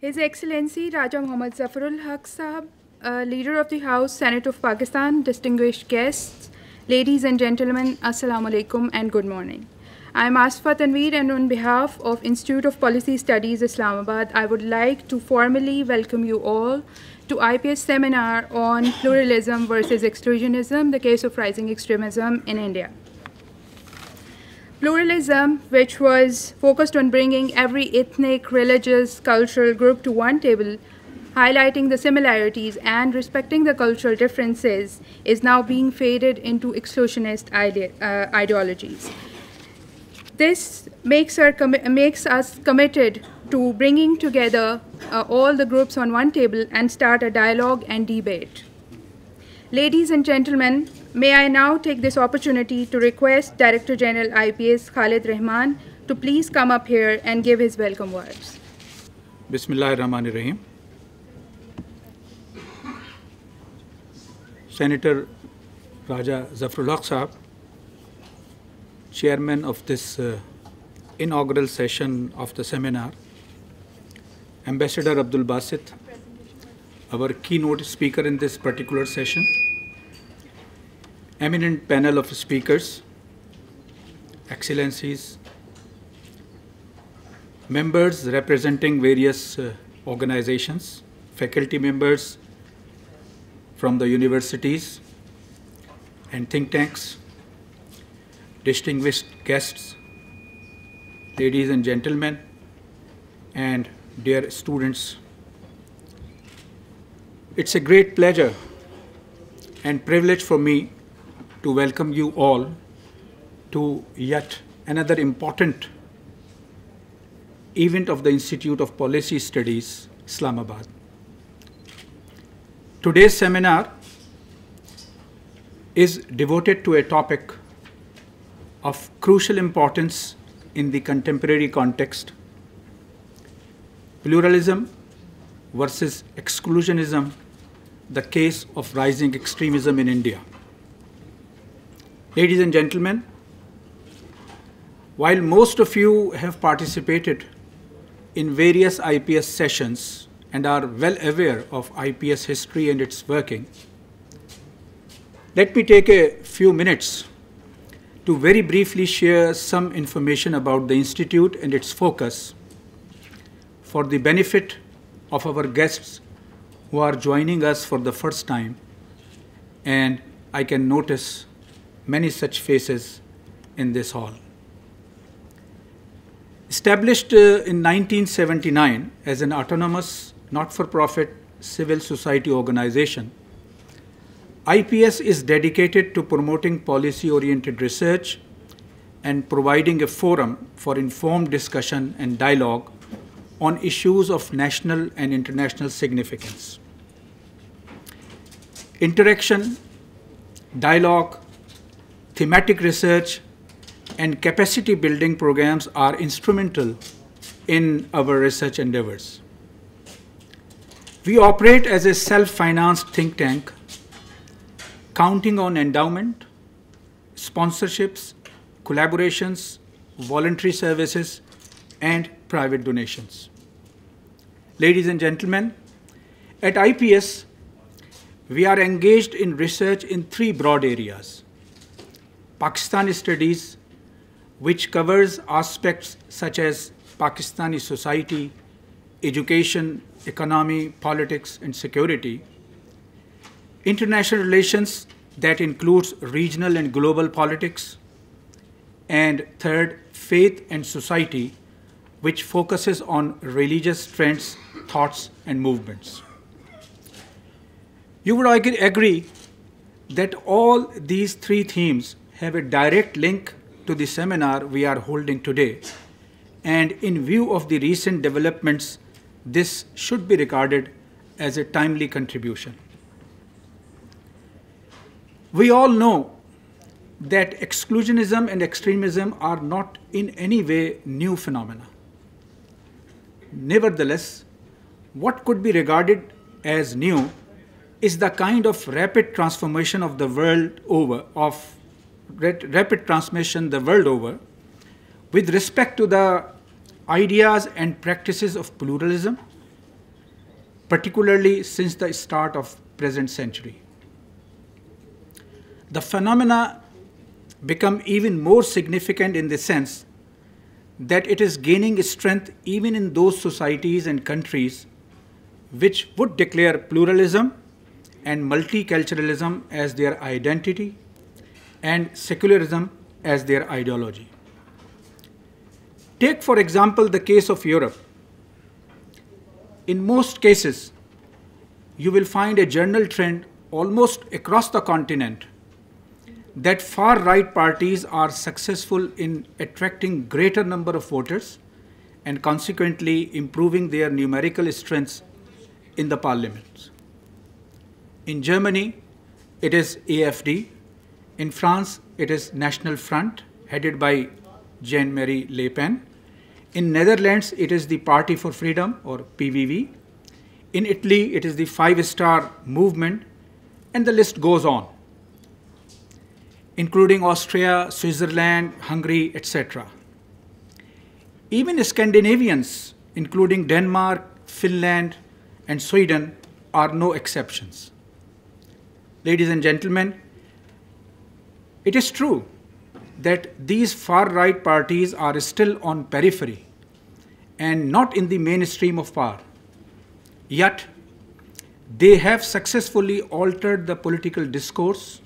His Excellency Raja Muhammad Zafarul Haq Sahab, Leader of the House, Senate of Pakistan, distinguished guests, ladies and gentlemen, Assalamu alaikum and good morning. I am Asfa Tanvir, and on behalf of Institute of Policy Studies Islamabad, I would like to formally welcome you all to IPS seminar on pluralism versus exclusionism, the case of rising extremism in India. Pluralism, which was focused on bringing every ethnic, religious, cultural group to one table, highlighting the similarities and respecting the cultural differences, is now being faded into exclusionist ideologies. This makes us committed to bringing together all the groups on one table and start a dialogue and debate. Ladies and gentlemen, may I now take this opportunity to request Director General IPS Khalid Rehman to please come up here and give his welcome words. Bismillahirrahmanirrahim. Senator Raja Zafarul Haq Sahab, Chairman of this inaugural session of the seminar, Ambassador Abdul Basit, our keynote speaker in this particular session, eminent panel of speakers, excellencies, members representing various organizations, faculty members from the universities and think tanks, distinguished guests, ladies and gentlemen, and dear students. It's a great pleasure and privilege for me to welcome you all to yet another important event of the Institute of Policy Studies, Islamabad. Today's seminar is devoted to a topic of crucial importance in the contemporary context: pluralism versus exclusionism, the case of rising extremism in India. Ladies and gentlemen, while most of you have participated in various IPS sessions and are well aware of IPS history and its working, let me take a few minutes to very briefly share some information about the Institute and its focus for the benefit of our guests who are joining us for the first time, and I can notice many such faces in this hall. Established in 1979 as an autonomous, not-for-profit civil society organization, IPS is dedicated to promoting policy-oriented research and providing a forum for informed discussion and dialogue on issues of national and international significance. Interaction, dialogue, thematic research, and capacity building programs are instrumental in our research endeavors. We operate as a self-financed think tank, counting on endowment, sponsorships, collaborations, voluntary services, and private donations. Ladies and gentlemen, at IPS, we are engaged in research in three broad areas: Pakistani studies, which covers aspects such as Pakistani society, education, economy, politics, and security; international relations, that includes regional and global politics; and third, faith and society, which focuses on religious trends, thoughts, and movements. You would agree that all these three themes have a direct link to the seminar we are holding today, and in view of the recent developments, this should be regarded as a timely contribution. We all know that exclusionism and extremism are not in any way new phenomena. Nevertheless, what could be regarded as new is the kind of rapid transformation the world over with respect to the ideas and practices of pluralism particularly since the start of present century. The phenomena become even more significant in the sense that it is gaining strength even in those societies and countries which would declare pluralism and multiculturalism as their identity and secularism as their ideology. Take, for example, the case of Europe. In most cases, you will find a general trend almost across the continent that far-right parties are successful in attracting greater number of voters and consequently improving their numerical strengths in the parliaments. In Germany, it is AfD. In France, it is National Front, headed by Jean-Marie Le Pen. In Netherlands, it is the Party for Freedom, or PVV. In Italy, it is the 5-Star Movement, and the list goes on, including Austria, Switzerland, Hungary, etc. Even Scandinavians, including Denmark, Finland, and Sweden, are no exceptions. Ladies and gentlemen, it is true that these far-right parties are still on periphery and not in the mainstream of power. Yet, they have successfully altered the political discourse,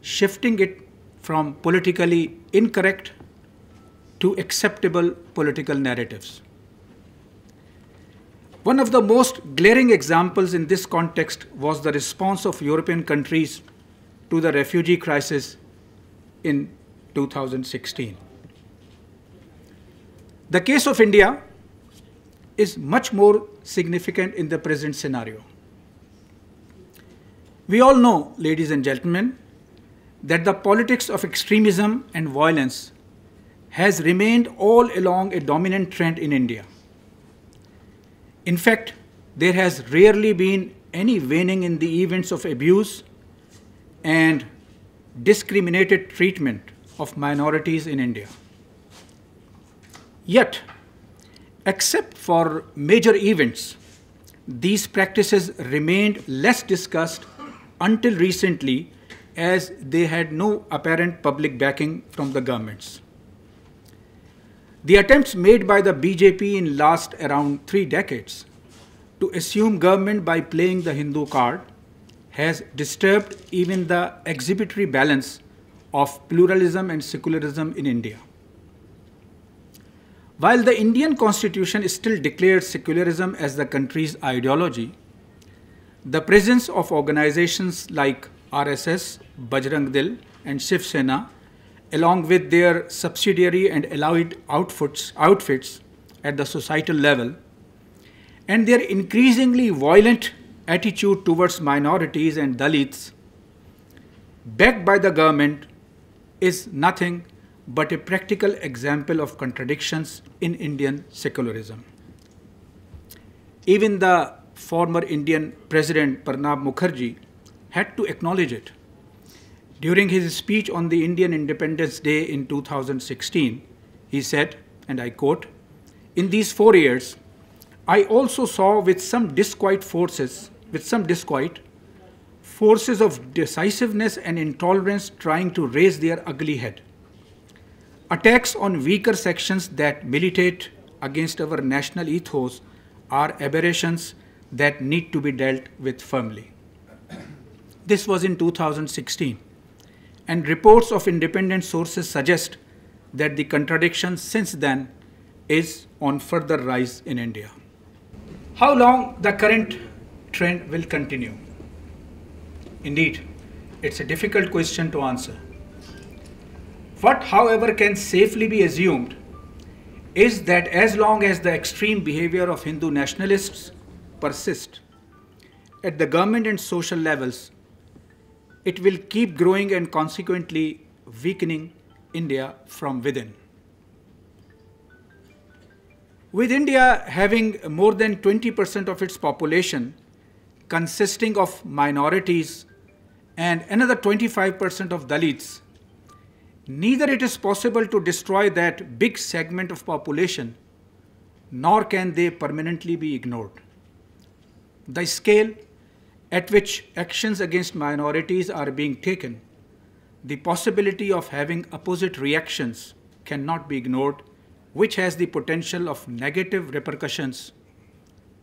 shifting it from politically incorrect to acceptable political narratives. One of the most glaring examples in this context was the response of European countries to the refugee crisis in 2016. The case of India is much more significant in the present scenario. We all know, ladies and gentlemen, that the politics of extremism and violence has remained all along a dominant trend in India. In fact, there has rarely been any waning in the events of abuse and discriminated treatment of minorities in India. Yet, except for major events, these practices remained less discussed until recently, as they had no apparent public backing from the governments. The attempts made by the BJP in last around 3 decades to assume government by playing the Hindu card has disturbed even the exhibitory balance of pluralism and secularism in India. While the Indian constitution still declares secularism as the country's ideology, the presence of organizations like RSS, Bajrang Dal and Shiv Sena, along with their subsidiary and allied outfits at the societal level, and their increasingly violent attitude towards minorities and Dalits, backed by the government, is nothing but a practical example of contradictions in Indian secularism. Even the former Indian President Pranab Mukherjee had to acknowledge it. During his speech on the Indian Independence Day in 2016, he said, and I quote, "In these 4 years, I also saw with some disquiet forces of decisiveness and intolerance trying to raise their ugly head. Attacks on weaker sections that militate against our national ethos are aberrations that need to be dealt with firmly." This was in 2016, and reports of independent sources suggest that the contradiction since then is on further rise in India. How long the current trend will continue? Indeed, it's a difficult question to answer. What, however, can safely be assumed is that as long as the extreme behavior of Hindu nationalists persists at the government and social levels, it will keep growing and consequently weakening India from within. With India having more than 20% of its population consisting of minorities and another 25% of Dalits, neither it is possible to destroy that big segment of population, nor can they permanently be ignored. The scale at which actions against minorities are being taken, the possibility of having opposite reactions cannot be ignored, which has the potential of negative repercussions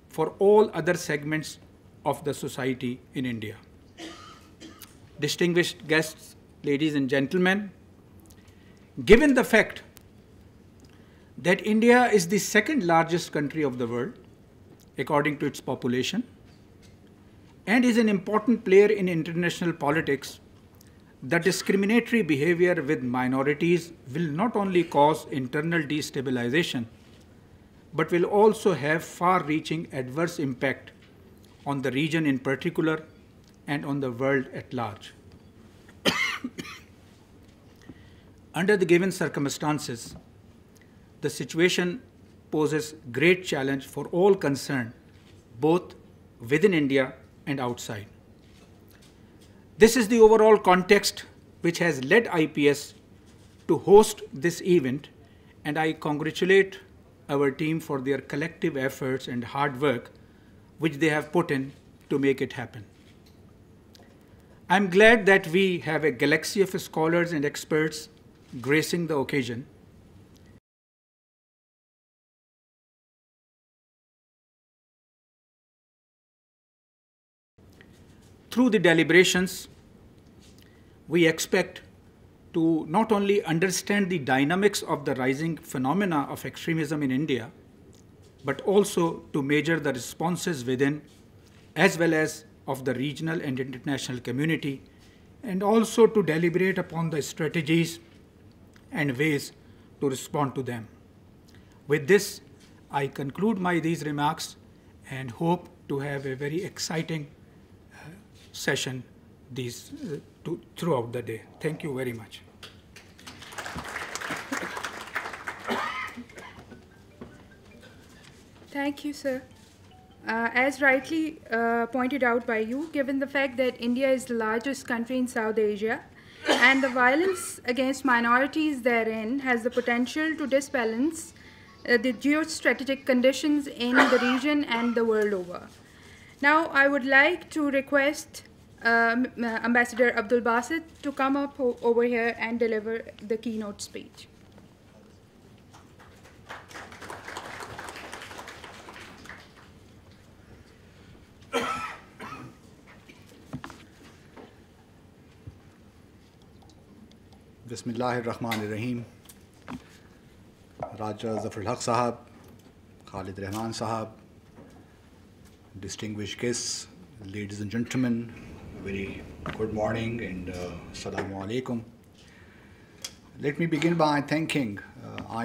for all other segments of the society in India. Distinguished guests, ladies and gentlemen, given the fact that India is the second largest country of the world, according to its population, and is an important player in international politics, the discriminatory behavior with minorities will not only cause internal destabilization, but will also have far-reaching adverse impact on the region in particular and on the world at large. Under the given circumstances, the situation poses great challenge for all concerned, both within India and outside. This is the overall context which has led IPS to host this event, and I congratulate our team for their collective efforts and hard work which they have put in to make it happen. I'm glad that we have a galaxy of scholars and experts gracing the occasion. Through the deliberations, we expect to not only understand the dynamics of the rising phenomena of extremism in India, but also to measure the responses within as well as of the regional and international community, and also to deliberate upon the strategies and ways to respond to them. With this, I conclude these remarks and hope to have a very exciting session throughout the day. Thank you very much. Thank you, sir. As rightly pointed out by you, given the fact that India is the largest country in South Asia and the violence against minorities therein has the potential to disbalance the geostrategic conditions in the region and the world over. Now, I would like to request Ambassador Abdul Basit to come up over here and deliver the keynote speech. Bismillahir Rahmanir Rahim. Raja Zafarul Haq Sahab, Khalid Rehman Sahab, distinguished guests, ladies and gentlemen, very good morning and Assalamu Alaikum. Let me begin by thanking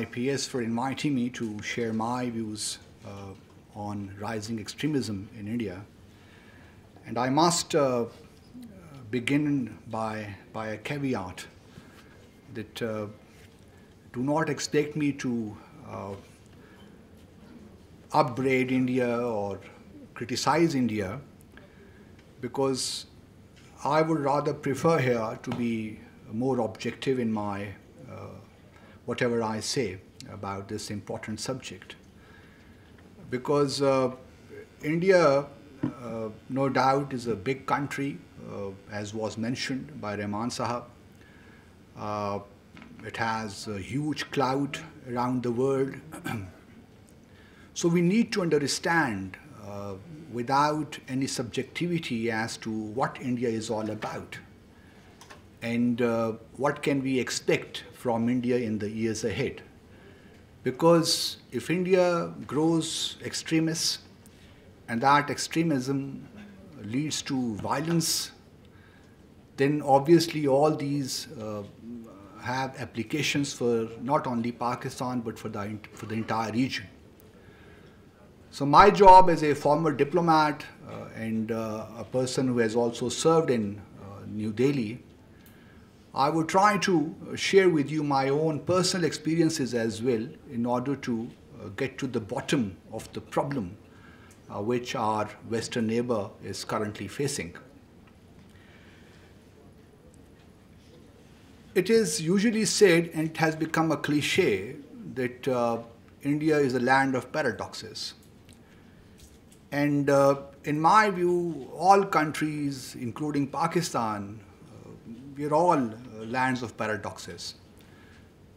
IPS for inviting me to share my views on rising extremism in India. And I must begin by a caveat that do not expect me to upbraid India or criticize India, because I would rather prefer here to be more objective in my whatever I say about this important subject, because India no doubt is a big country, as was mentioned by Rehman Sahab. It has a huge clout around the world. So we need to understand without any subjectivity as to what India is all about and what can we expect from India in the years ahead. Because if India grows extremists and that extremism leads to violence, then obviously all these have applications for not only Pakistan, but for the entire region. So my job as a former diplomat and a person who has also served in New Delhi, I will try to share with you my own personal experiences as well in order to get to the bottom of the problem which our Western neighbor is currently facing. It is usually said, and it has become a cliche, that India is a land of paradoxes. And in my view, all countries, including Pakistan, we are all lands of paradoxes.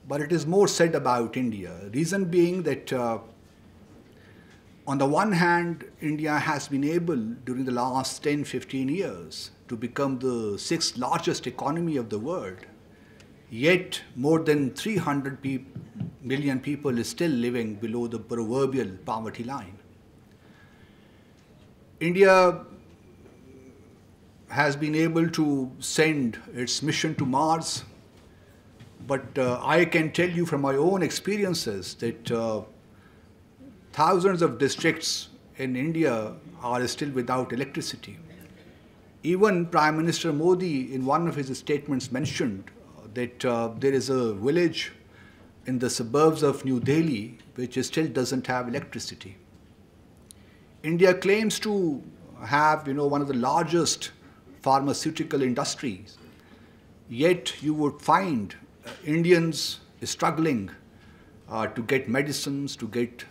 But it is more said about India. Reason being that on the one hand, India has been able during the last 10-15 years to become the 6th largest economy of the world. Yet more than 300 million people is still living below the proverbial poverty line. India has been able to send its mission to Mars. But I can tell you from my own experiences that thousands of districts in India are still without electricity. Even Prime Minister Modi, in one of his statements, mentioned that there is a village in the suburbs of New Delhi which still doesn't have electricity. India claims to have, one of the largest pharmaceutical industries, yet you would find Indians struggling to get medicines, to get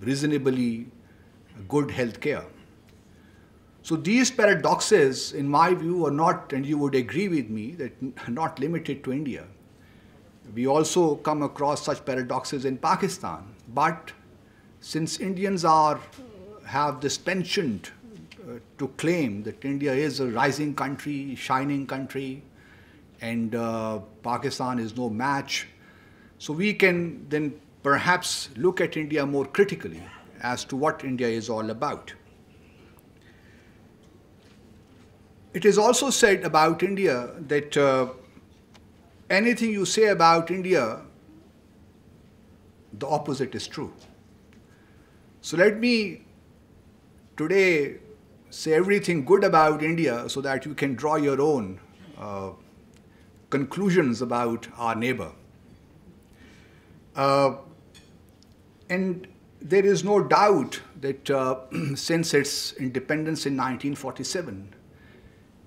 reasonably good health care. So these paradoxes, in my view, are not, and you would agree with me, that not limited to India. We also come across such paradoxes in Pakistan. But since Indians have this penchant to claim that India is a rising country, shining country, and Pakistan is no match, so we can then perhaps look at India more critically as to what India is all about. It is also said about India that anything you say about India, the opposite is true. So let me today say everything good about India so that you can draw your own conclusions about our neighbor. And there is no doubt that since its independence in 1947,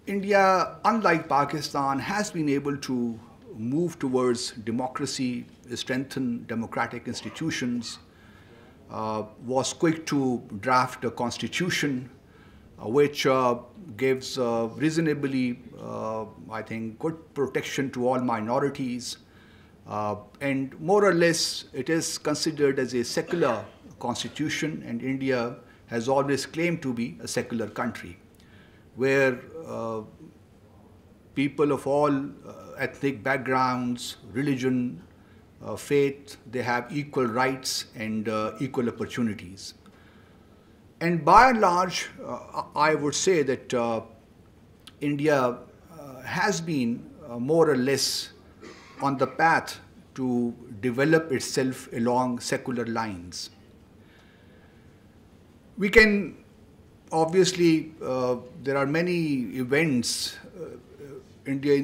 India, unlike Pakistan, has been able to move towards democracy, strengthen democratic institutions, was quick to draft a constitution which gives reasonably, I think, good protection to all minorities. And more or less, it is considered as a secular constitution, and India has always claimed to be a secular country, where people of all ethnic backgrounds, religion, faith, they have equal rights and equal opportunities. And by and large, I would say that India has been more or less on the path to develop itself along secular lines. We can obviously, there are many events. India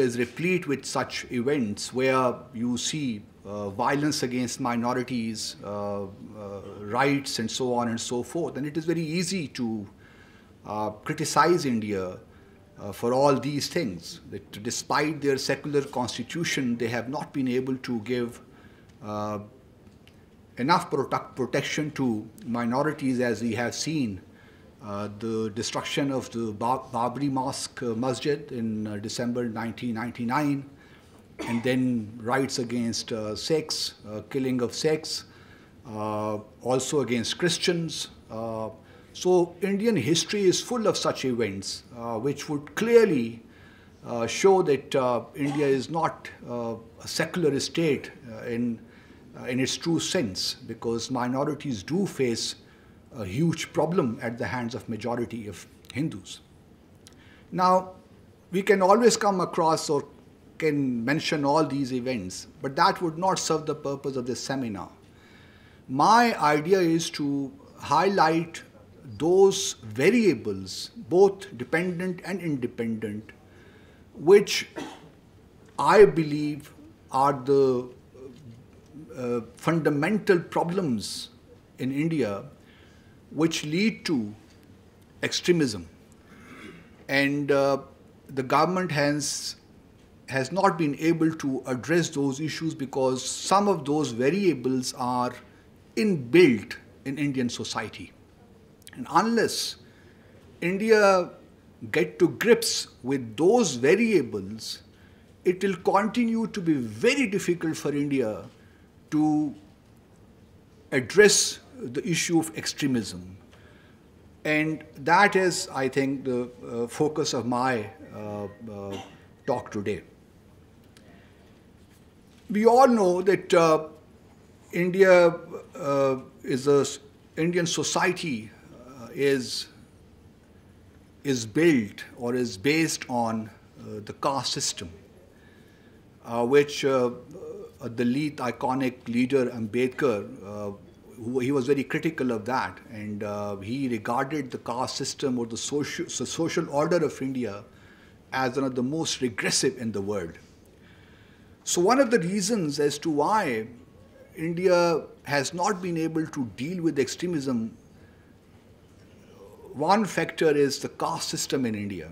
is replete with such events where you see violence against minorities, rights, and so on and so forth. And it is very easy to criticize India for all these things, that despite their secular constitution, they have not been able to give enough protection to minorities, as we have seen. The destruction of the Babri Mosque Masjid in December 1999, and then rights against Sikhs, killing of Sikhs, also against Christians. So Indian history is full of such events, which would clearly show that India is not a secular state in its true sense, because minorities do face a huge problem at the hands of majority of Hindus. Now, we can always come across or can mention all these events, but that would not serve the purpose of this seminar. My idea is to highlight those variables, both dependent and independent, which I believe are the fundamental problems in India which lead to extremism. And the government has not been able to address those issues because some of those variables are inbuilt in Indian society. And unless India get to grips with those variables, it will continue to be very difficult for India to address the issue of extremism. And that is, I think, the focus of my talk today. We all know that Indian society is built or is based on the caste system, which the late iconic leader Ambedkar, he was very critical of that, and he regarded the caste system or the social order of India as one of the most regressive in the world. So one of the reasons as to why India has not been able to deal with extremism, one factor is the caste system in India,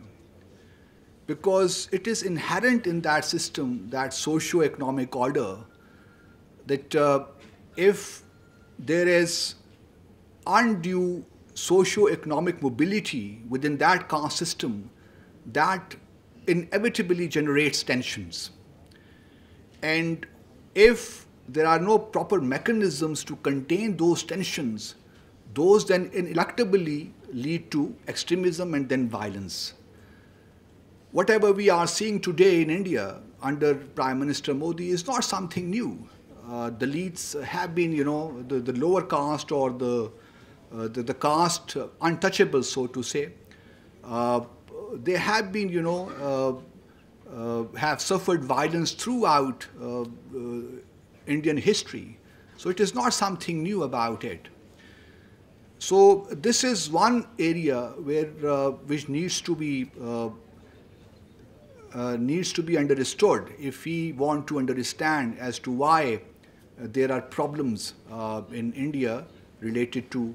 because it is inherent in that system, that socio-economic order, that if there is undue socio-economic mobility within that caste system, that inevitably generates tensions. And if there are no proper mechanisms to contain those tensions, those then ineluctably lead to extremism and then violence. Whatever we are seeing today in India under Prime Minister Modi is not something new. Dalits have been, you know, the lower caste or the caste untouchable, so to say. They have been, you know, have suffered violence throughout Indian history. So it is not something new about it. So this is one area where which needs to be understood if we want to understand as to why there are problems in India related to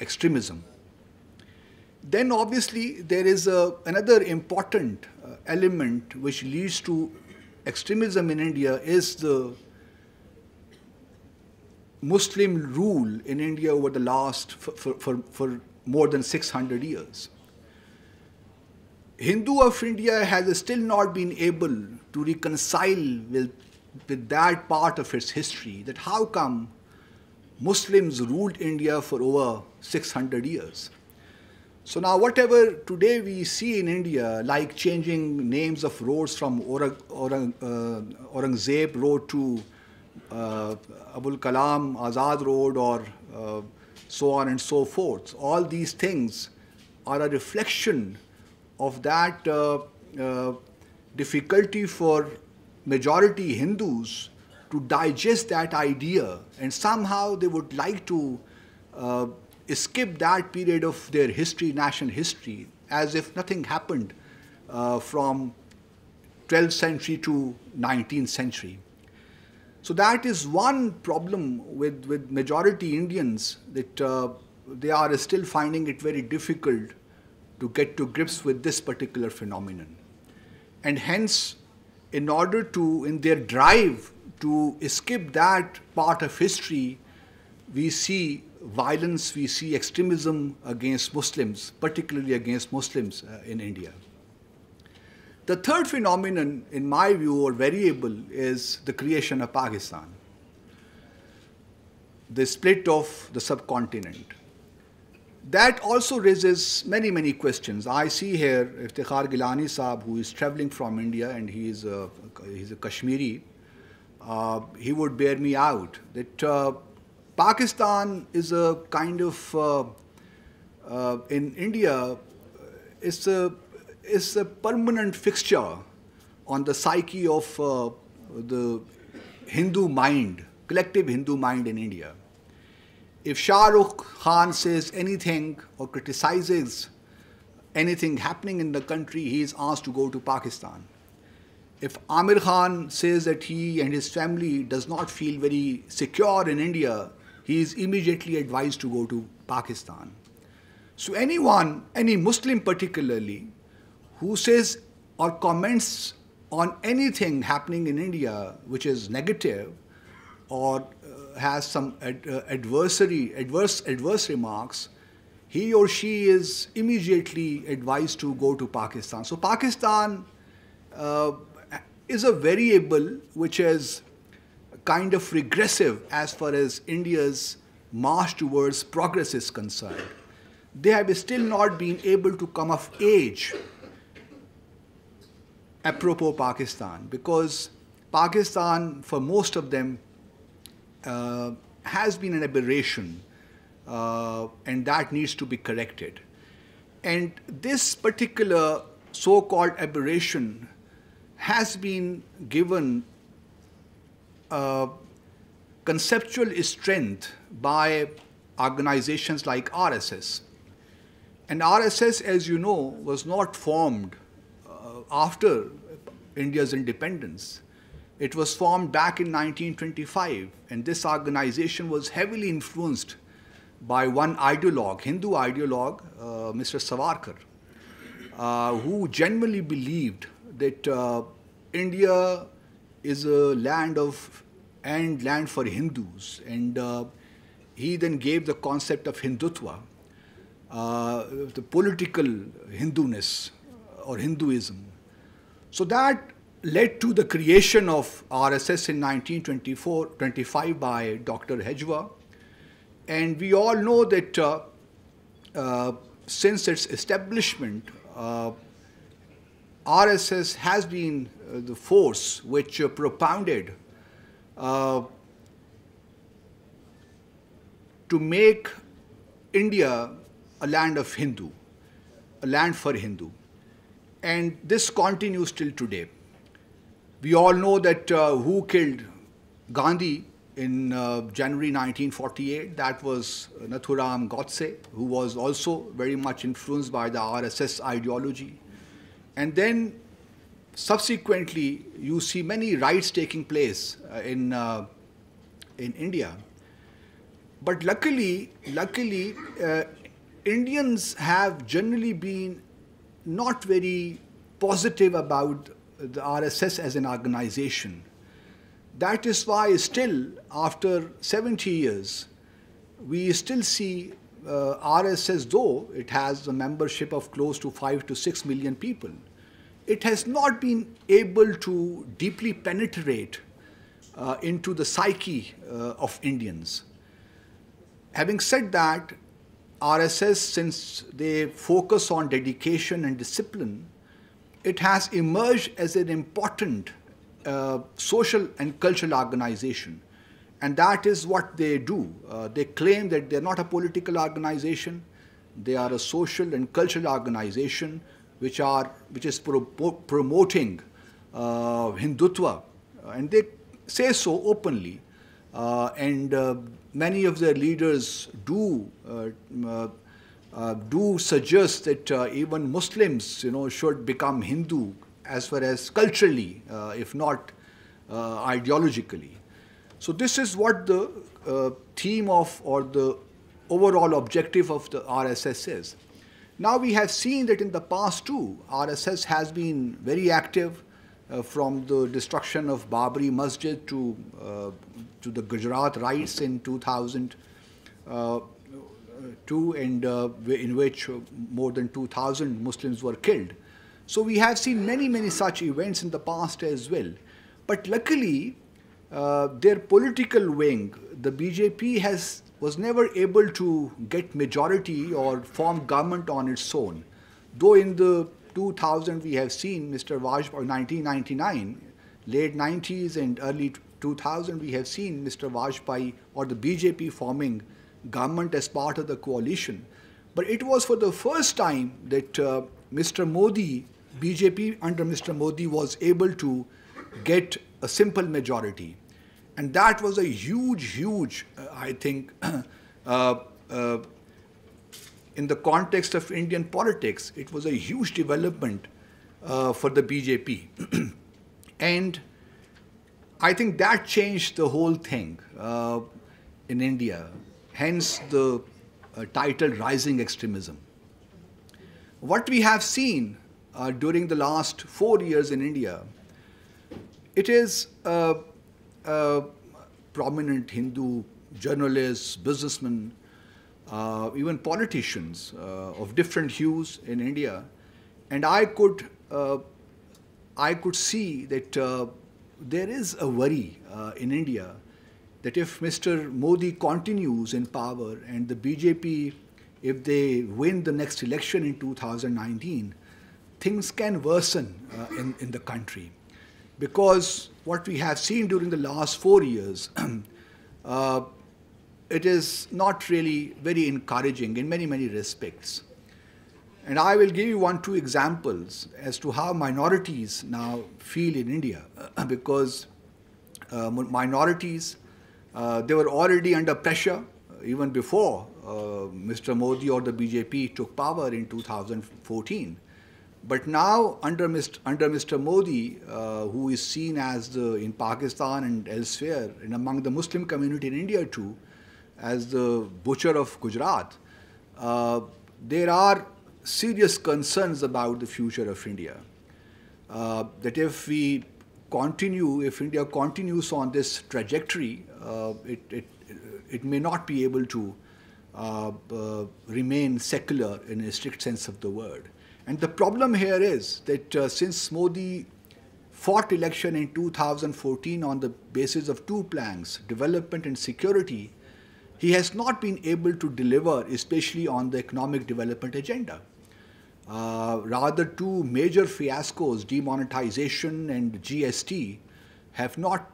extremism. Then obviously there is another important element which leads to extremism in India is the Muslim rule in India over the last for more than 600 years. Hindu of India has still not been able to reconcile with that part of its history, that how come Muslims ruled India for over 600 years. So now whatever today we see in India, like changing names of roads from Aurangzeb road to Abul Kalam Azad road, or so on and so forth, all these things are a reflection of that difficulty for majority Hindus to digest that idea, and somehow they would like to skip that period of their history, national history, as if nothing happened from 12th century to 19th century. So that is one problem with majority Indians, that they are still finding it very difficult to get to grips with this particular phenomenon. And hence, in order to, in their drive to skip that part of history, we see violence, we see extremism against Muslims, particularly against Muslims in India. The third phenomenon, in my view, or variable, is the creation of Pakistan, the split of the subcontinent. That also raises many, many questions. I see here Iftikhar Gilani Saab, who is traveling from India, and he's a Kashmiri. He would bear me out that Pakistan is a kind of, in India, it's a permanent fixture on the psyche of the Hindu mind, collective Hindu mind in India. If Shah Rukh Khan says anything or criticizes anything happening in the country, he is asked to go to Pakistan. If Amir Khan says that he and his family does not feel very secure in India, he is immediately advised to go to Pakistan. So anyone, any Muslim particularly, who says or comments on anything happening in India which is negative or has some adverse remarks, he or she is immediately advised to go to Pakistan. So Pakistan is a variable which is kind of regressive as far as India's march towards progress is concerned. They have still not been able to come of age apropos Pakistan, because Pakistan, for most of them, has been an aberration, and that needs to be corrected. And this particular so-called aberration has been given conceptual strength by organizations like RSS. And RSS, as you know, was not formed after India's independence. It was formed back in 1925, and this organization was heavily influenced by one ideologue, Hindu ideologue, Mr. Savarkar, who genuinely believed that India is a land of and land for Hindus, and he then gave the concept of Hindutva, the political Hinduness or Hinduism. So that led to the creation of RSS in 1924-25 by Dr. Hedgewar. And we all know that since its establishment, RSS has been the force which propounded to make India a land of Hindu, a land for Hindu. And this continues till today. We all know that who killed Gandhi in January 1948, that was Nathuram Godse, who was also very much influenced by the RSS ideology. And then subsequently, you see many riots taking place in India. But luckily, Indians have generally been not very positive about the RSS as an organization. That is why still, after 70 years, we still see RSS, though it has a membership of close to 5 to 6 million people, it has not been able to deeply penetrate into the psyche of Indians. Having said that, RSS, since they focus on dedication and discipline, it has emerged as an important social and cultural organization. And that is what they do. They claim that they're not a political organization. They are a social and cultural organization which is promoting Hindutva. And they say so openly. And many of their leaders do suggest that even Muslims, should become Hindu as far as culturally, if not ideologically. So this is what the theme of, or the overall objective of the RSS is. Now we have seen that in the past too, RSS has been very active, from the destruction of Babri Masjid to the Gujarat riots in 2000. In which more than 2,000 Muslims were killed. So we have seen many such events in the past as well. But luckily, their political wing, the BJP, was never able to get majority or form government on its own. Though in the 2000 we have seen Mr. Vajpayee, 1999, late 90s and early 2000 we have seen Mr. Vajpayee or the BJP forming government as part of the coalition. But it was for the first time that Mr. Modi, BJP under Mr. Modi, was able to get a simple majority. And that was a huge, I think, in the context of Indian politics, it was a huge development for the BJP. And I think that changed the whole thing in India. Hence the title Rising Extremism. What we have seen during the last 4 years in India, it is prominent Hindu journalists, businessmen, even politicians of different hues in India, and I could see that there is a worry in India that if Mr. Modi continues in power and the BJP, if they win the next election in 2019, things can worsen in the country. Because what we have seen during the last 4 years, it is not really very encouraging in many, many respects. And I will give you two examples as to how minorities now feel in India, because minorities, they were already under pressure even before Mr. Modi or the BJP took power in 2014. But now under Mr. Modi, who is seen as in Pakistan and elsewhere, and among the Muslim community in India too, as the butcher of Gujarat, there are serious concerns about the future of India. That if India continues on this trajectory, it may not be able to remain secular in a strict sense of the word. And the problem here is that since Modi fought election in 2014 on the basis of two planks, development and security, he has not been able to deliver, especially on the economic development agenda. Rather, two major fiascos, demonetization and GST, have not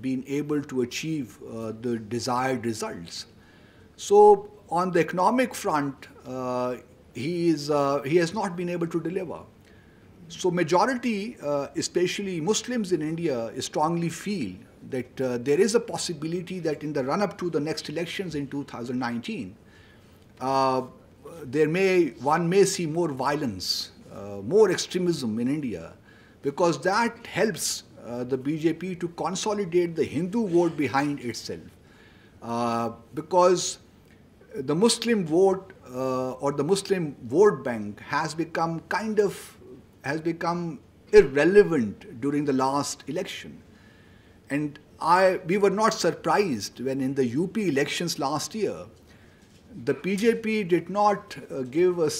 been able to achieve the desired results. So on the economic front, he has not been able to deliver. So majority, especially Muslims in India, strongly feel that there is a possibility that in the run-up to the next elections in 2019, one may see more violence, more extremism in India, because that helps the BJP to consolidate the Hindu vote behind itself. Because the Muslim vote or the Muslim vote bank has become irrelevant during the last election. And we were not surprised when in the UP elections last year, the BJP did not give a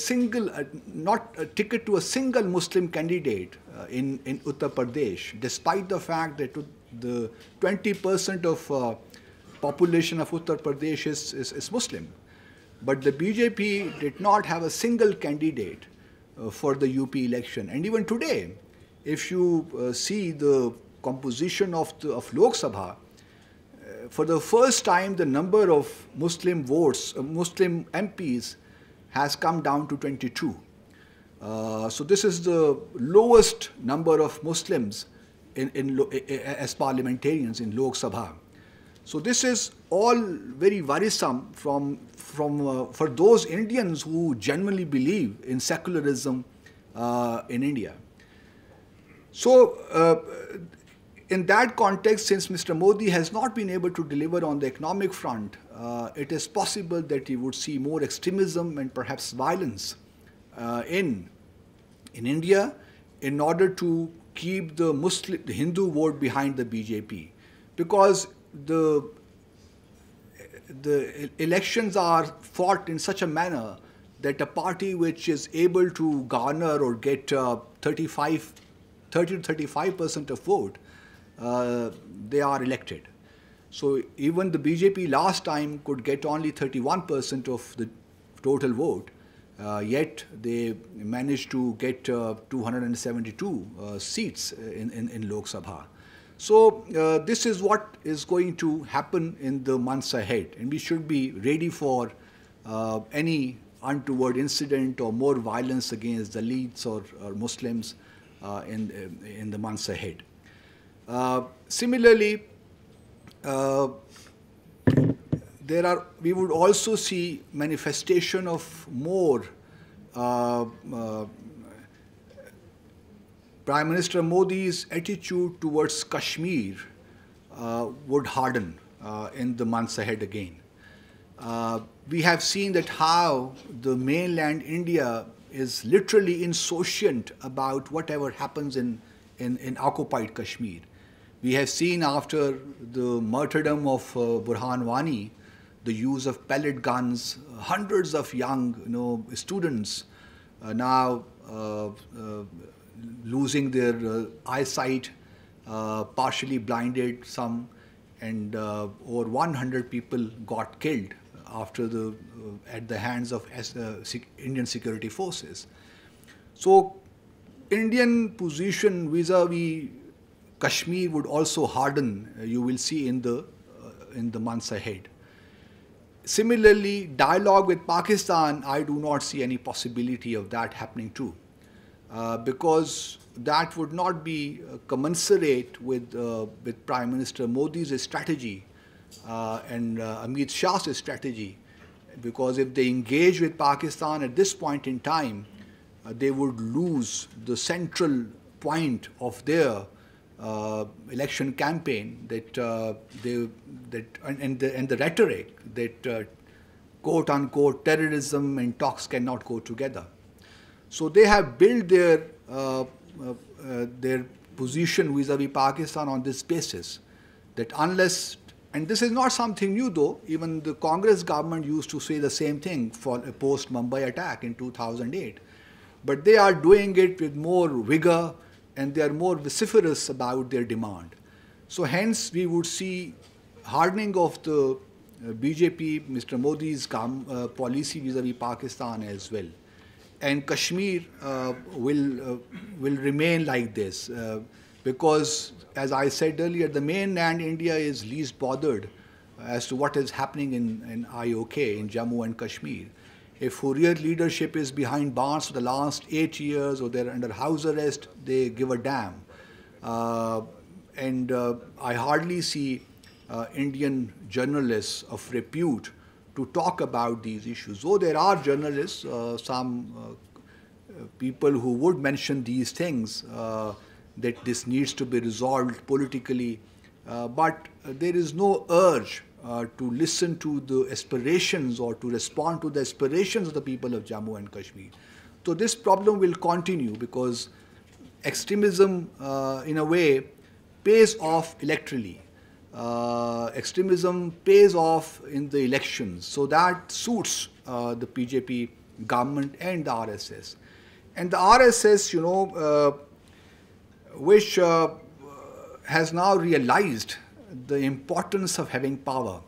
ticket to a single Muslim candidate in Uttar Pradesh, despite the fact that the 20% of population of Uttar Pradesh is Muslim. But the BJP did not have a single candidate for the UP election. And even today, if you see the composition of Lok Sabha, for the first time, the number of Muslim votes, Muslim MPs, has come down to 22. So this is the lowest number of Muslims as parliamentarians in Lok Sabha. So this is all very worrisome for those Indians who genuinely believe in secularism in India. So in that context, since Mr. Modi has not been able to deliver on the economic front, it is possible that he would see more extremism and perhaps violence in India in order to keep the Hindu vote behind the BJP. Because the elections are fought in such a manner that a party which is able to garner or get 30 to 35% of vote, they are elected. So even the BJP last time could get only 31% of the total vote, yet they managed to get 272 seats in Lok Sabha. So this is what is going to happen in the months ahead, and we should be ready for any untoward incident or more violence against the elites or Muslims in the months ahead. Similarly, we would also see manifestation of more Prime Minister Modi's attitude towards Kashmir would harden in the months ahead again. We have seen that how the mainland India is literally insouciant about whatever happens in occupied Kashmir. We have seen after the martyrdom of Burhan Wani, the use of pellet guns. Hundreds of young, students now losing their eyesight, partially blinded some, and over 100 people got killed after the at the hands of Indian security forces. So Indian position vis-a-vis Kashmir would also harden, you will see in the months ahead. Similarly, dialogue with Pakistan, I do not see any possibility of that happening too, because that would not be commensurate with Prime Minister Modi's strategy and Amit Shah's strategy, because if they engage with Pakistan at this point in time, they would lose the central point of their election campaign, that and the rhetoric that quote unquote terrorism and talks cannot go together. So they have built their position vis-a-vis Pakistan on this basis, that unless, and this is not something new though, even the Congress government used to say the same thing for a post-Mumbai attack in 2008, but they are doing it with more vigor and they are more vociferous about their demand. So hence we would see hardening of the BJP, Mr. Modi's policy vis-a-vis Pakistan as well. And Kashmir will remain like this because, as I said earlier, the mainland India is least bothered as to what is happening in IOK, in Jammu and Kashmir. If Hurriyat leadership is behind bars for the last 8 years or they're under house arrest, they give a damn. I hardly see Indian journalists of repute to talk about these issues. Though there are journalists, some people who would mention these things, that this needs to be resolved politically, but there is no urge to listen to the aspirations or to respond to the aspirations of the people of Jammu and Kashmir. So this problem will continue because extremism, in a way, pays off electorally. Extremism pays off in the elections, so that suits the BJP government and the RSS. And the RSS, which has now realized the importance of having power,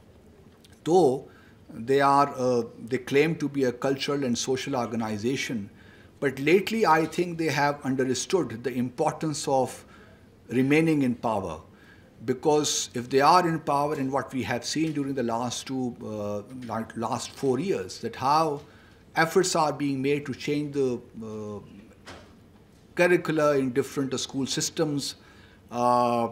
though they are they claim to be a cultural and social organization, but lately I think they have understood the importance of remaining in power. Because if they are in power, and what we have seen during the last 4 years, that how efforts are being made to change the curricula in different school systems, and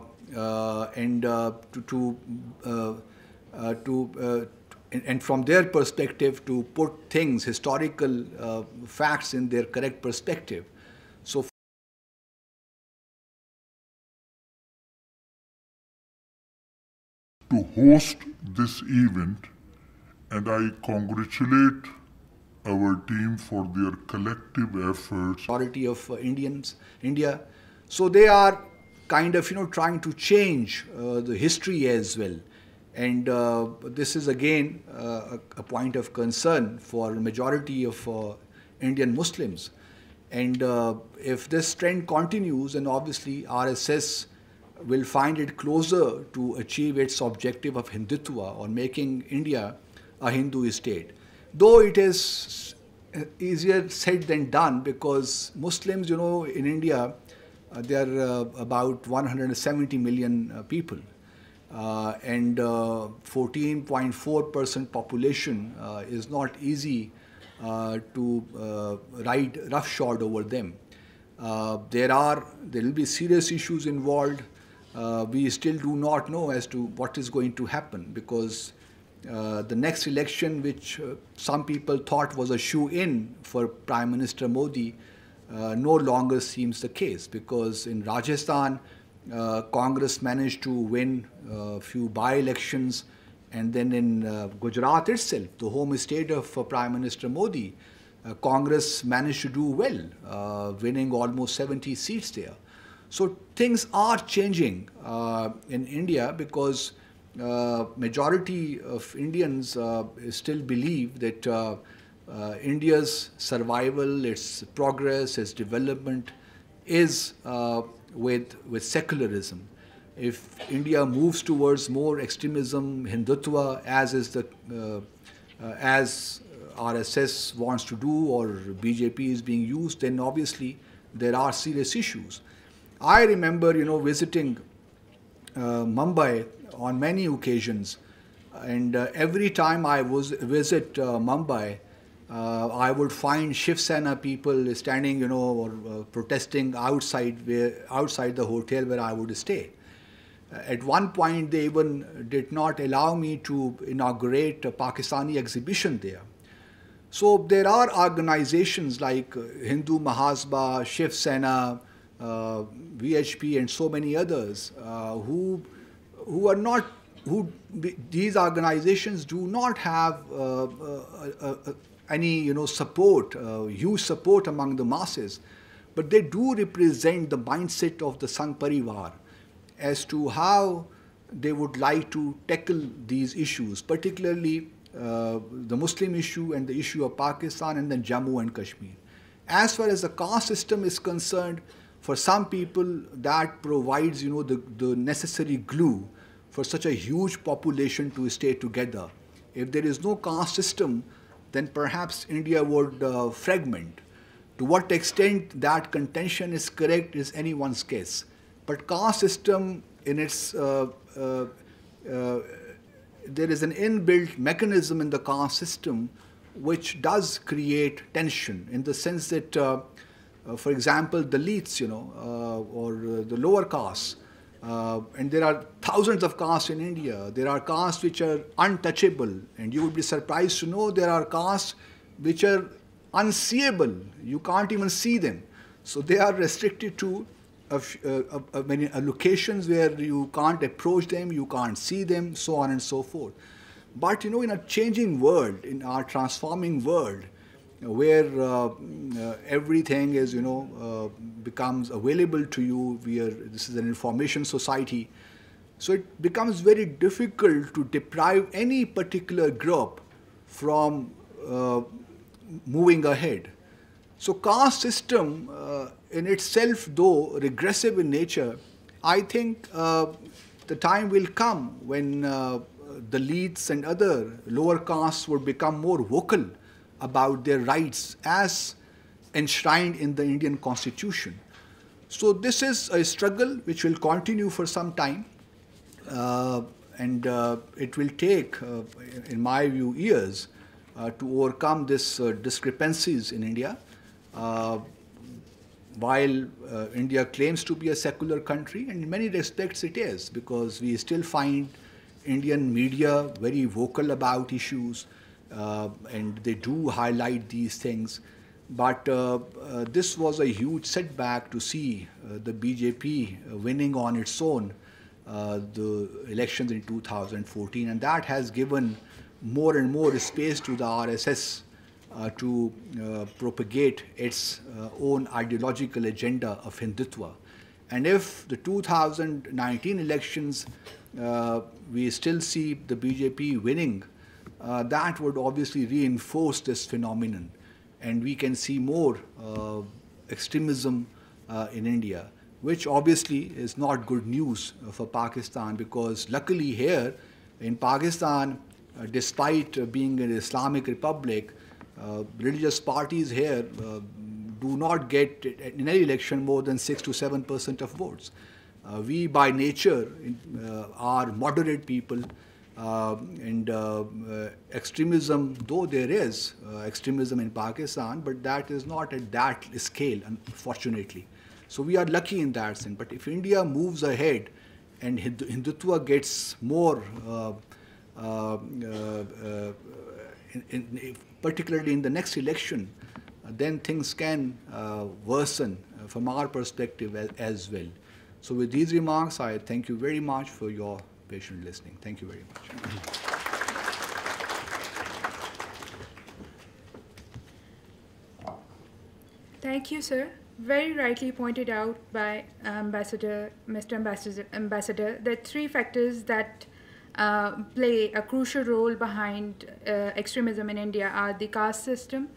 from their perspective to put things, historical facts, in their correct perspective. So to host this event, and I congratulate our team for their collective efforts. Majority of India, so they are kind of trying to change the history as well, and this is again a point of concern for majority of Indian Muslims, and if this trend continues, and obviously RSS will find it closer to achieve its objective of Hindutva, or making India a Hindu state. Though it is easier said than done, because Muslims, in India, they are about 170 million people, and 14.4% population is not easy to ride roughshod over them. There will be serious issues involved. We still do not know as to what is going to happen, because the next election, which some people thought was a shoe-in for Prime Minister Modi, no longer seems the case, because in Rajasthan, Congress managed to win a few by-elections, and then in Gujarat itself, the home state of Prime Minister Modi, Congress managed to do well, winning almost 70 seats there. So things are changing in India, because majority of Indians still believe that India's survival, its progress, its development is with secularism. If India moves towards more extremism, Hindutva, as is the as RSS wants to do or BJP is being used, then obviously there are serious issues. I remember, you know, visiting Mumbai on many occasions, and every time I visit Mumbai, I would find Shiv Sena people standing, you know, or protesting outside the hotel where I would stay. At one point, they even did not allow me to inaugurate a Pakistani exhibition there. So there are organizations like Hindu Mahasabha, Shiv Sena, VHP, and so many others who are not, these organizations do not have any, you know, support, huge support among the masses, but they do represent the mindset of the Sangh Parivar as to how they would like to tackle these issues, particularly the Muslim issue and the issue of Pakistan and then Jammu and Kashmir. As far as the caste system is concerned, for some people that provides, you know, the necessary glue for such a huge population to stay together. If there is no caste system, then perhaps India would fragment. To what extent that contention is correct is anyone's guess. But caste system in its, there is an inbuilt mechanism in the caste system which does create tension in the sense that, for example, Dalits, you know, or the lower castes, and there are thousands of castes in India. There are castes which are untouchable, and you would be surprised to know there are castes which are unseeable. You can't even see them. So they are restricted to many locations where you can't approach them, you can't see them, so on and so forth. But you know, in a changing world, in our transforming world, where everything is, you know, becomes available to you, this is an information society, so it becomes very difficult to deprive any particular group from moving ahead. So caste system in itself, though regressive in nature, I think the time will come when Dalits and other lower castes would become more vocal about their rights as enshrined in the Indian Constitution. So this is a struggle which will continue for some time, and it will take, in my view, years to overcome these discrepancies in India. While India claims to be a secular country, and in many respects it is, because we still find Indian media very vocal about issues, and they do highlight these things. But this was a huge setback to see the BJP winning on its own the elections in 2014, and that has given more and more space to the RSS to propagate its own ideological agenda of Hindutva. And if the 2019 elections, we still see the BJP winning, that would obviously reinforce this phenomenon. And we can see more extremism in India, which obviously is not good news for Pakistan, because luckily here in Pakistan, despite being an Islamic republic, religious parties here do not get in any election more than 6 to 7% of votes. We by nature are moderate people, and extremism, though there is extremism in Pakistan, but that is not at that scale, unfortunately. So we are lucky in that sense. But if India moves ahead and Hindutva gets more particularly in the next election, then things can worsen from our perspective as well. So with these remarks, I thank you very much for your patient listening. Thank you very much. Thank you, sir. Very rightly pointed out by Ambassador, Mr. Ambassador, that three factors that play a crucial role behind extremism in India are the caste system,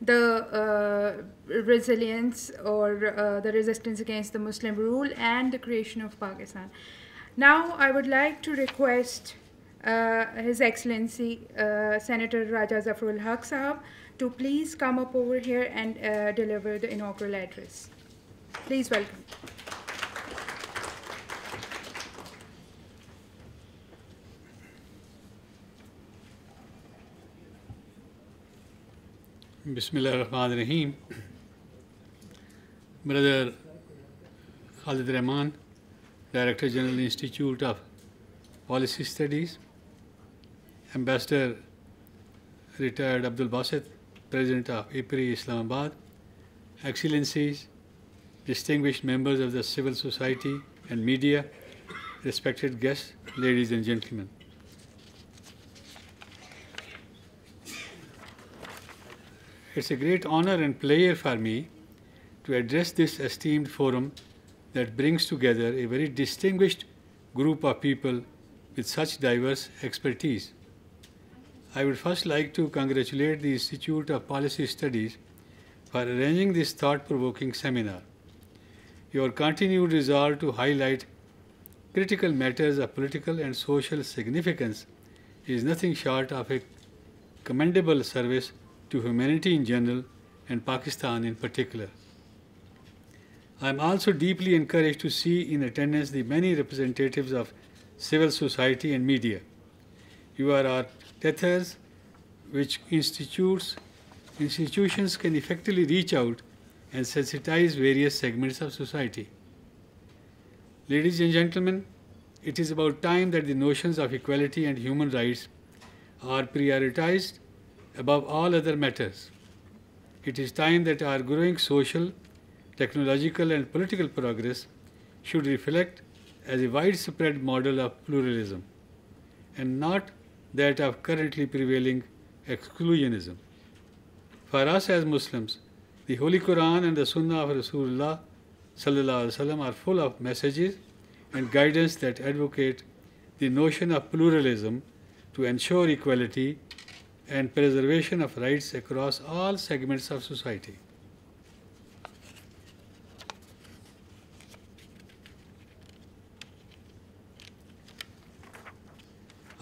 the resilience or the resistance against the Muslim rule, and the creation of Pakistan. Now I would like to request His Excellency Senator Raja Zafarul Haq Sahab to please come up over here and deliver the inaugural address. Please welcome. Bismillahir Rahmanir Rahim. Brother Khalid Rehman, Director General, Institute of Policy Studies, Ambassador Retired Abdul Basit, President of APRI Islamabad, Excellencies, distinguished members of the civil society and media, respected guests, ladies and gentlemen. It's a great honor and pleasure for me to address this esteemed forum that brings together a very distinguished group of people with such diverse expertise. I would first like to congratulate the Institute of Policy Studies for arranging this thought-provoking seminar. Your continued resolve to highlight critical matters of political and social significance is nothing short of a commendable service to humanity in general and Pakistan in particular. I am also deeply encouraged to see in attendance the many representatives of civil society and media. You are our tethers, which institutions can effectively reach out and sensitize various segments of society. Ladies and gentlemen, it is about time that the notions of equality and human rights are prioritized above all other matters. It is time that our growing social, technological and political progress should reflect as a widespread model of pluralism and not that of currently prevailing exclusionism. For us as Muslims, the Holy Quran and the Sunnah of Rasulullah Sallallahu Alaihi Wasallam are full of messages and guidance that advocate the notion of pluralism to ensure equality and preservation of rights across all segments of society.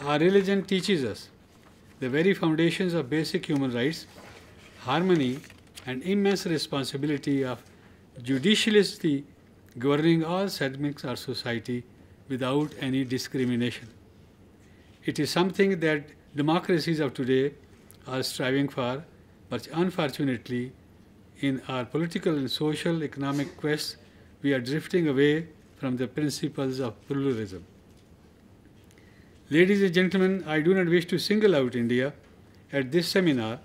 Our religion teaches us the very foundations of basic human rights, harmony, and immense responsibility of judiciously governing all segments of society without any discrimination. It is something that democracies of today are striving for, but unfortunately, in our political and social economic quest, we are drifting away from the principles of pluralism. Ladies and gentlemen, I do not wish to single out India at this seminar,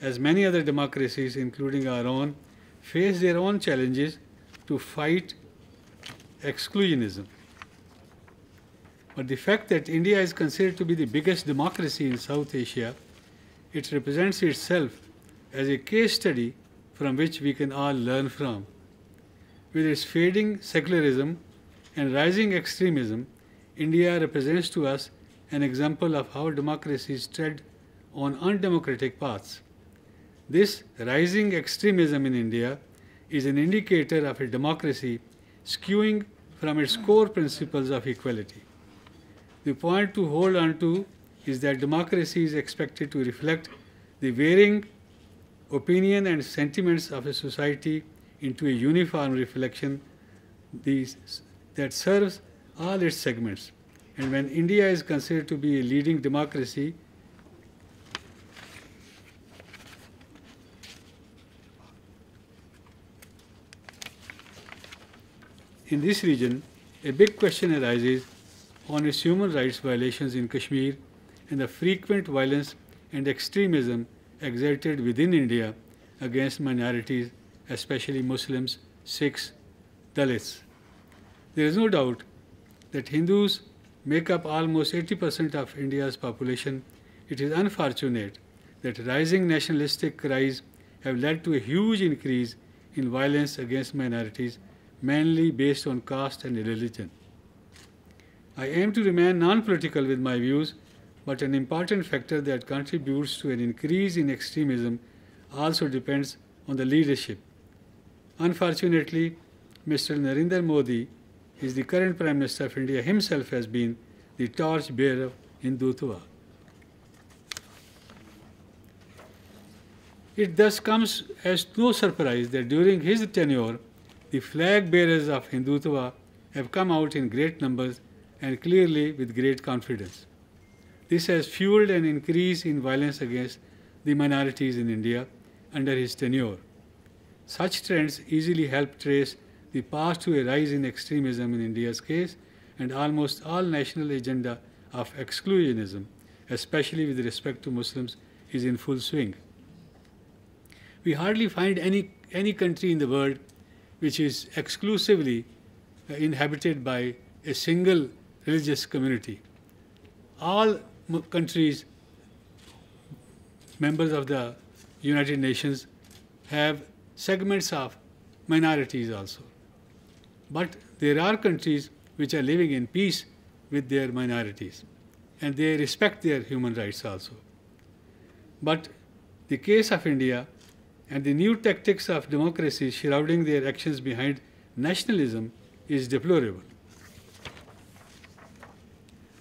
as many other democracies, including our own, face their own challenges to fight exclusionism. But the fact that India is considered to be the biggest democracy in South Asia, it represents itself as a case study from which we can all learn from. With its fading secularism and rising extremism, India represents to us an example of how democracies tread on undemocratic paths. This rising extremism in India is an indicator of a democracy skewing from its core principles of equality. The point to hold on to is that democracy is expected to reflect the varying opinion and sentiments of a society into a uniform reflection that serves all its segments. And when India is considered to be a leading democracy, in this region, a big question arises on its human rights violations in Kashmir and the frequent violence and extremism exerted within India against minorities, especially Muslims, Sikhs, Dalits. There is no doubt that Hindus make up almost 80% of India's population. It is unfortunate that rising nationalistic cries have led to a huge increase in violence against minorities, mainly based on caste and religion. I aim to remain non-political with my views, but an important factor that contributes to an increase in extremism also depends on the leadership. Unfortunately, Mr. Narendra Modi is the current Prime Minister of India himself has been the torch bearer in Hindutva. It thus comes as no surprise that during his tenure, the flag bearers of Hindutva have come out in great numbers and clearly with great confidence. This has fueled an increase in violence against the minorities in India under his tenure. Such trends easily help trace the path to a rise in extremism in India's case and almost all national agenda of exclusionism, especially with respect to Muslims, is in full swing. We hardly find any country in the world which is exclusively inhabited by a single religious community. All countries, members of the United Nations, have segments of minorities also. But there are countries which are living in peace with their minorities, and they respect their human rights also. But the case of India and the new tactics of democracy shrouding their actions behind nationalism is deplorable.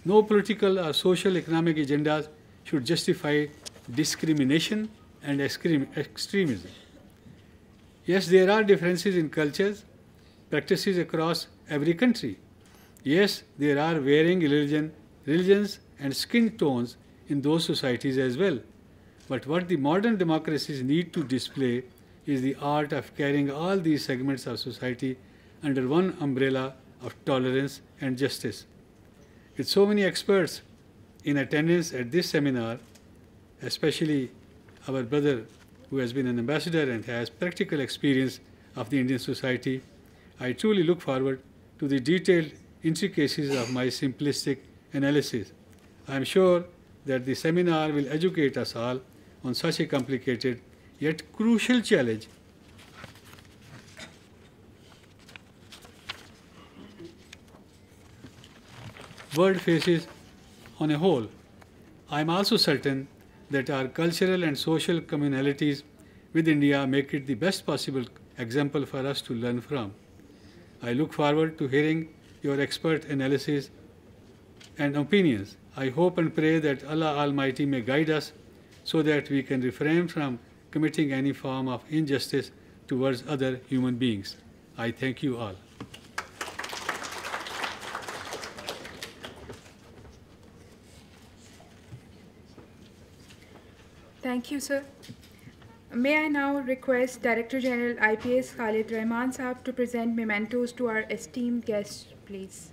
No political or social economic agendas should justify discrimination and extremism. Yes, there are differences in cultures, practices across every country. Yes, there are varying religions and skin tones in those societies as well. But what the modern democracies need to display is the art of carrying all these segments of society under one umbrella of tolerance and justice. With so many experts in attendance at this seminar, especially our brother who has been an ambassador and has practical experience of the Indian society, I truly look forward to the detailed intricacies of my simplistic analysis. I am sure that the seminar will educate us all on such a complicated yet crucial challenge the world faces on a whole. I am also certain that our cultural and social communalities with India make it the best possible example for us to learn from. I look forward to hearing your expert analysis and opinions. I hope and pray that Allah Almighty may guide us so that we can refrain from committing any form of injustice towards other human beings. I thank you all. Thank you, sir. May I now request Director General IPS Khalid Rehman Sahab to present mementos to our esteemed guests, please.